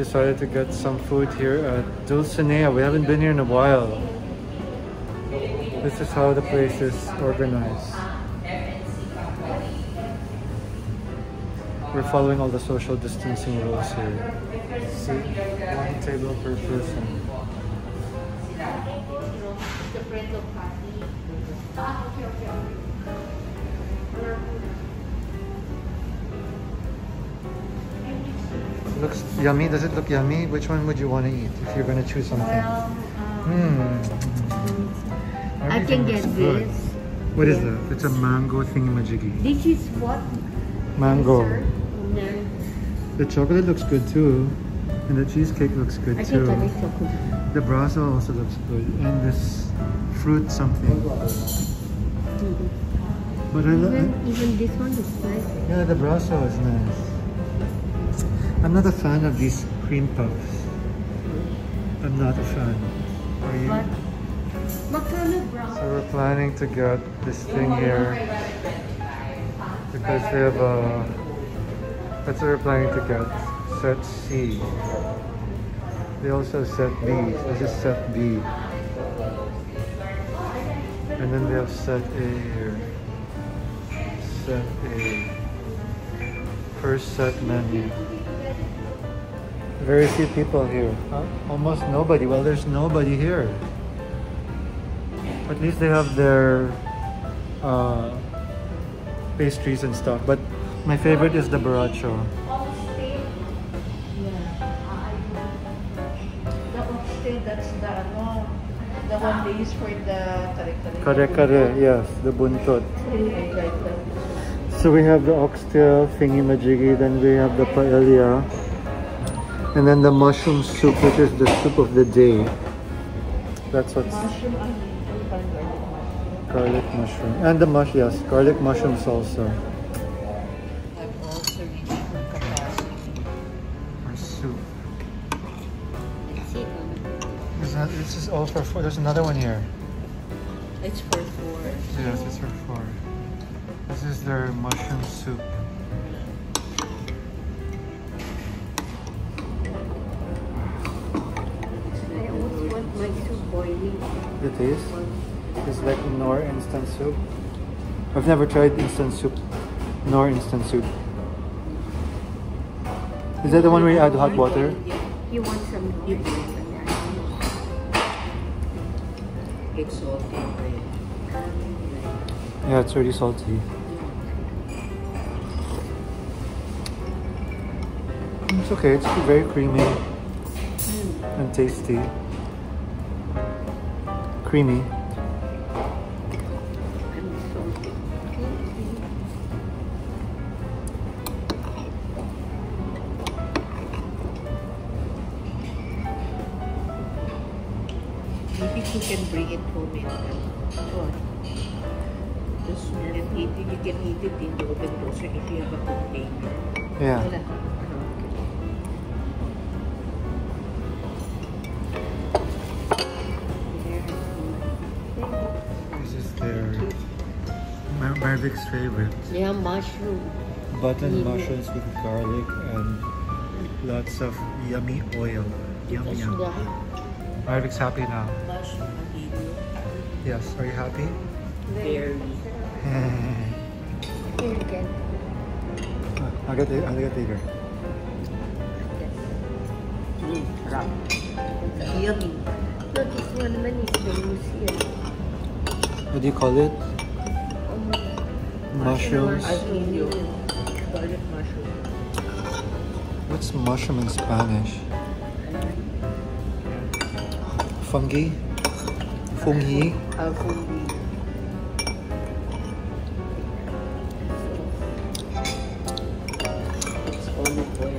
decided to get some food here at Dulcinea. We haven't been here in a while. This is how the place is organized. We're following all the social distancing rules here. See, one table per person. Looks yummy. Does it look yummy? Which one would you want to eat if you're going to choose something? Well, I can get good. This. What is that? It's a mango thingamajiggy. This is what? Mango. No. The chocolate looks good too. And the cheesecake looks good too. The brazo also looks good. And this fruit something. But even this one is nice. Yeah, the brazo is nice. I'm not a fan of these cream puffs. I'm not a fan. Are you? So we're planning to get this thing here because they have a... That's what we're planning to get. Set C. They also have set B. This is set B. And then they have set A here. Set A. First set menu. Very few people here. Huh? Almost nobody. Well, there's nobody here. At least they have their pastries and stuff. But my favorite is the borracho. The one they use for the kare-kare. Yes, the buntot. So we have the oxtail thingy-majiggy. Then we have the paella. And then the mushroom soup, which is the soup of the day. That's what's... garlic mushroom. And the mush, yes, garlic mushrooms also. I've also reached full capacity. Our soup. It's not, this is all for four. There's another one here. It's for four. Yes, it's for four. This is their mushroom soup. It is. It's like nor instant soup. I've never tried instant soup. Nor instant soup. Is that the one where you add hot water? You want some nor instant soup. It's salty, right? Yeah, it's already salty. It's okay. It's very creamy and tasty. Creamy. Maybe you can bring it home and just eat it. You can eat it in the open toaster if you have a container. Yeah. Marvick's favorite. Yeah, mushroom. Button mushrooms with garlic and lots of yummy oil. Yum yum. Marvick's happy now. Yes, are you happy? Very. I'll get it. I'll get later. Yummy. Look, this one is what do you call it? Mushrooms. Garlic mushroom. What's mushroom in Spanish? Fungi? Fungi? Fungi. It's olive oil.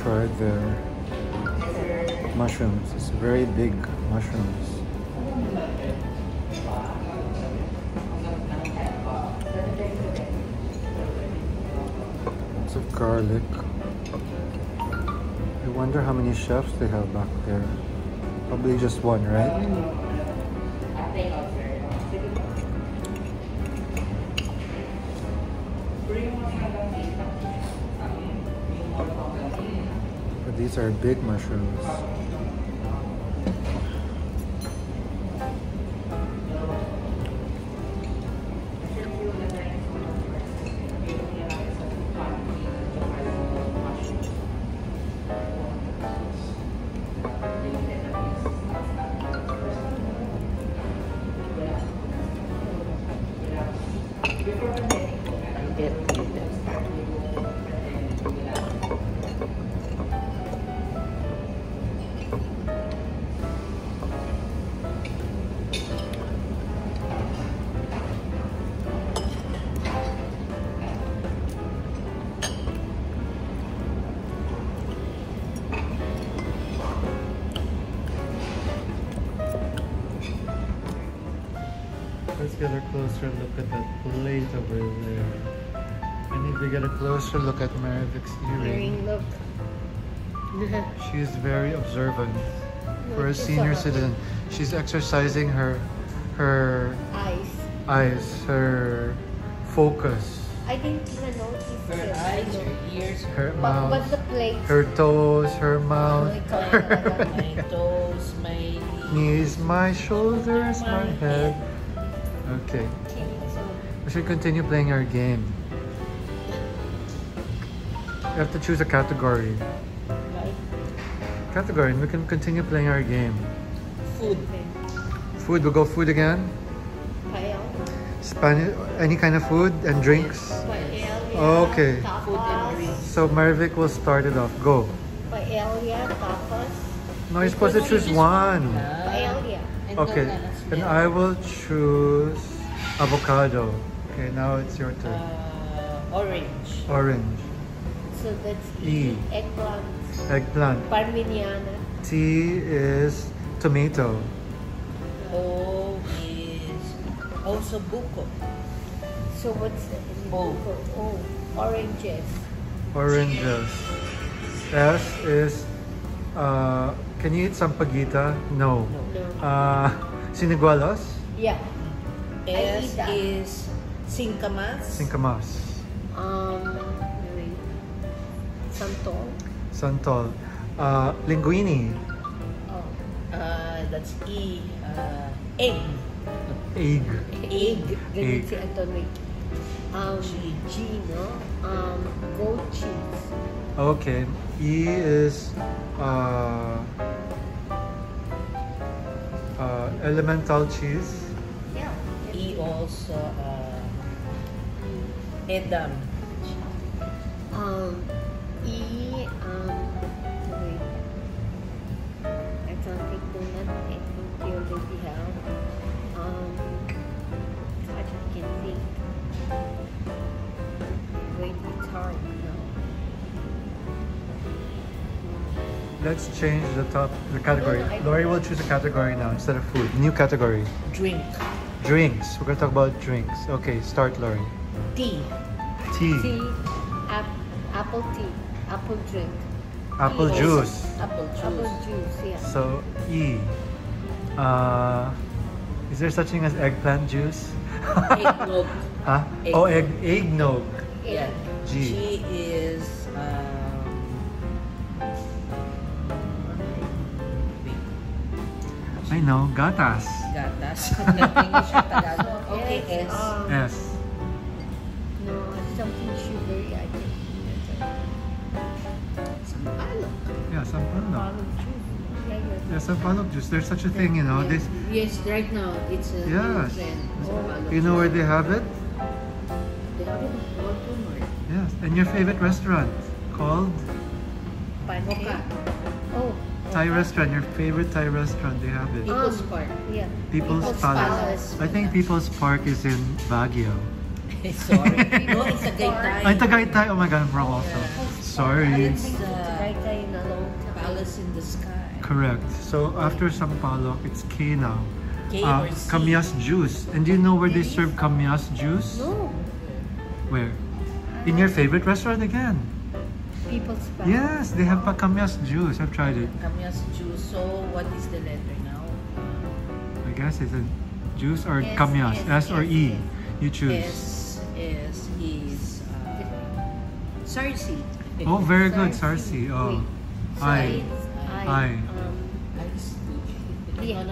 Try their mushrooms. It's very big mushrooms. Lots of garlic. Wonder how many chefs they have back there. Probably just one, right? But these are big mushrooms. Get a closer look at that plate over there. I need to get a closer look at Marvick's earring. Look. She is very observant. For a senior citizen, she's exercising her eyes, her focus. I didn't even notice her eyes, her ears, her mouth, but the plate, her toes, her mouth, my toes, my knees, my shoulders, my head. Okay. We should continue playing our game. We have to choose a category. Category, and we can continue playing our game. Food. Food, we'll go food again. Spanish, any kind of food and drinks? Okay. So Marvick will start it off. Go. Paella, tapas. No, you're supposed to choose one. Paella. Okay. And I will choose avocado. Okay, now it's your turn. Orange. Orange. So that's E. Eggplant. Eggplant. Parmigiana. T is tomato. O is also buko. So what's the O? O. Oranges. Oranges. S is. Can you eat sampaguita? No. No. Sinigualas? Yeah. S is singkamas. Singkamas. Santol. Santol. Linguini. Oh. That's E. Egg. Egg. Egg. Ganun si Anton. G, no? Goat cheese. Okay. E is... elemental cheese. Yeah. E also edam. E wait. I don't think I already have. I just can't think. Wait, it's hard now. Let's change the category. Lori will choose a category now instead of food. New category. Drink. Drinks. We're gonna talk about drinks. Okay, start, Lori. Tea. Tea. Tea. Apple tea. Apple drink. Apple juice. Apple juice. Apple juice. Yeah. So E. Is there such thing as eggplant juice? Eggnog. Huh? Egg. Oh, eggnog. Yeah. G. G is. I know, gatas. Gatas. Okay, S. S. No, something sugary, I think. Sampaloc. Yeah, sampaloc. Yeah, sampaloc juice. There's such a thing, you know. Yeah. This. Yes, right now it's a yes. Oh. You know where they have it? They have it in Baltimore. Yes, and your favorite restaurant called? Paella. Oh. Thai restaurant, your favorite Thai restaurant, they have it. People's Park. Yeah. People's Palace. I think People's Park is in Baguio. Sorry. No, it's Tagaytay. Oh, Tagaytay. Oh my God, I'm wrong also. Sorry. It's Tagaytay in a long time. Palace in the sky. Correct. So after sampaloc, it's K now. K or C. Kamias juice. And do you know where they serve kamias juice? No. Where? In your favorite restaurant again. people's back. Yes, they have kamias juice. I've tried it. Kamias juice. So what is the letter now? I guess it's a juice or S, kamias. S or E. You choose. S is Sarsi. Oh, very good. Sarsi. Oh. I. Yeah.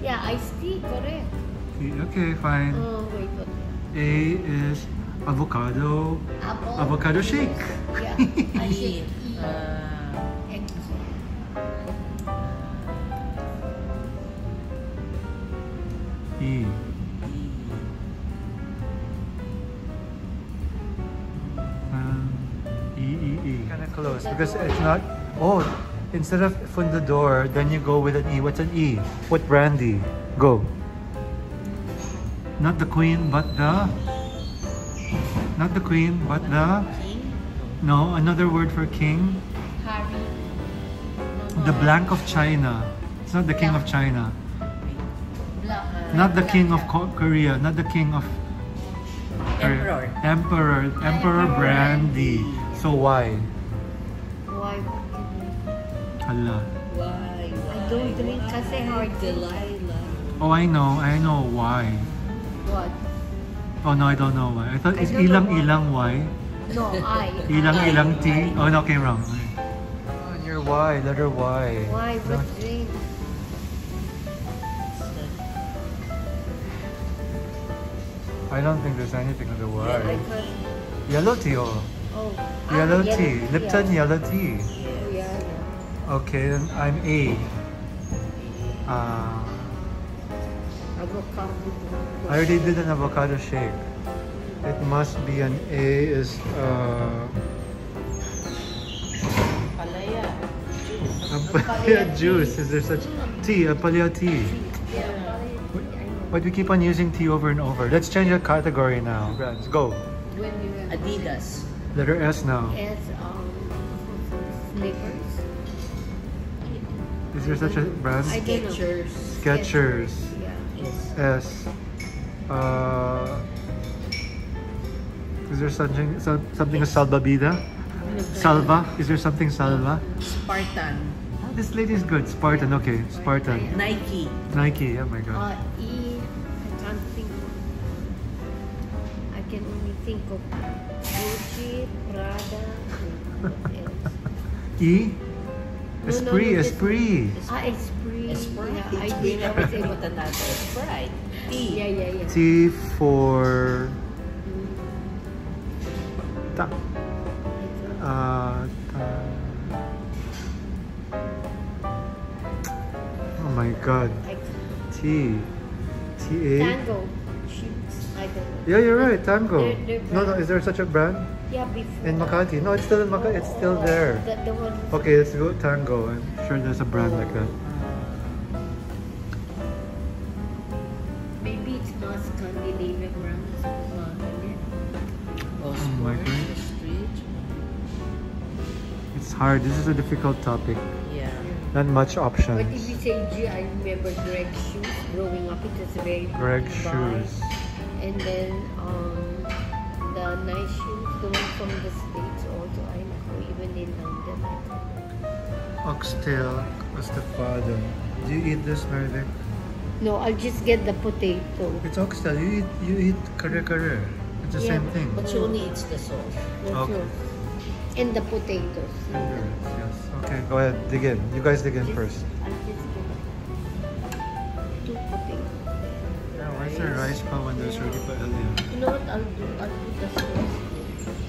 Yeah, iced tea, correct. Okay, fine. Oh, wait, okay. A is avocado. Apple. Avocado shake. Yeah, I shake. E. E. Kind of close because it's not. Oh. Instead of fundador, then you go with an E. What's an E? What brandy? Go. Not the queen, but the... Not the queen, but the... King? No, another word for king. Harry. No, the blank of China. It's not the king of China. Not the king of Korea. Not the king of... Emperor. Emperor. Emperor brandy. So why? Why? I don't drink kasi hard Delilah. Oh, I know why. What? Oh no, I don't know why. I thought it's ilang-ilang why. No, I. Ilang-ilang tea. Oh no, came wrong. Oh, your why, letter Y. Why? What drink? I don't think there's anything on the Y. Yellow tea, oh. Yellow tea. Lipton yellow tea. Okay, then I'm A. I already did an avocado shake. It must be an A is... Paella juice. Is there such... Tea, a paella tea. But we keep on using tea over and over. Let's change the category now. Brands, go. Adidas. Letter S now. S, Snickers. Is there such a brand? Skechers. Skechers. Yeah. S. Is there something a salvavida? Salva? Is there something salva? Spartan. Oh, this lady is good. Spartan. Okay. Spartan. Nike. Nike. Oh my God. E. I can't think of. I can only think of Gucci, Prada, and else. E. Esprit, Esprit. Esprit. Esprit. We never say what that is. Esprit. Tea. Yeah. Tea for. Oh my God. Tea. T A. Tango. I don't know. Yeah, you're right. Tango. No. Is there such a brand? Yeah, before. In Makati. No, it's still in Makati. It's still there. The one. Okay, let's go Tango. I'm sure there's a brand like that. Maybe it's not Scandinavian brand. Oh my goodness. It's hard. This is a difficult topic. Yeah. Not much options. But if you say G, I remember Dreg's shoes. Growing up, it was very Dreg's shoes. And then the nice shoes, the one from the States also, I know, even in London. Oxtail, estofado. Do you eat this, Marvick? No, I'll just get the potato. It's oxtail. You eat kare-kare. It's the same thing. But you only eat the sauce. Okay. And the potatoes. Yes. Okay, go ahead. Dig in. You guys dig in first. The rice pa when there's already paella. You know what I'll do? I'll put the sauce.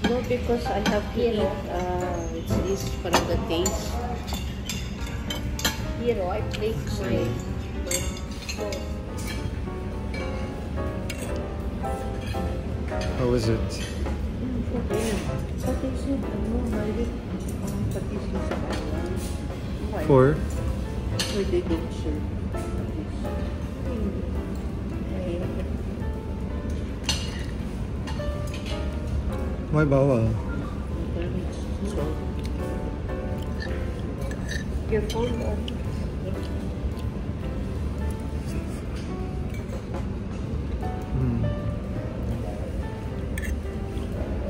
No, because I have here. It's this for the taste. Here, I place my sauce. How is it? Four. Why bawal? Your phone off.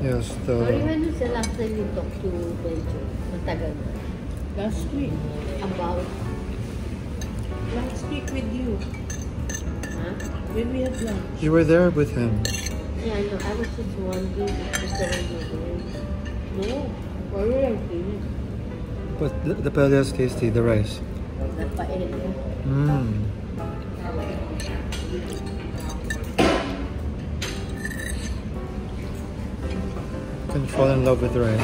Yes, the... When was the last time you talked to Benjo? Matagal? Last week. About? Last week with you. Huh? When we had lunch. You were there with him. Yeah, I know. I was just wondering if you said anything. No. Why would I do it? But the paella is tasty, the rice. The paella. Mmm. You can fall in love with rice.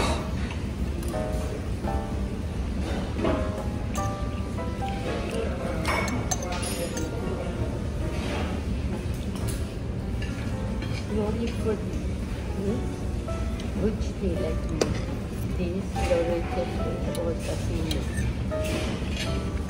Only food. Which they like me? This, the or sashimi.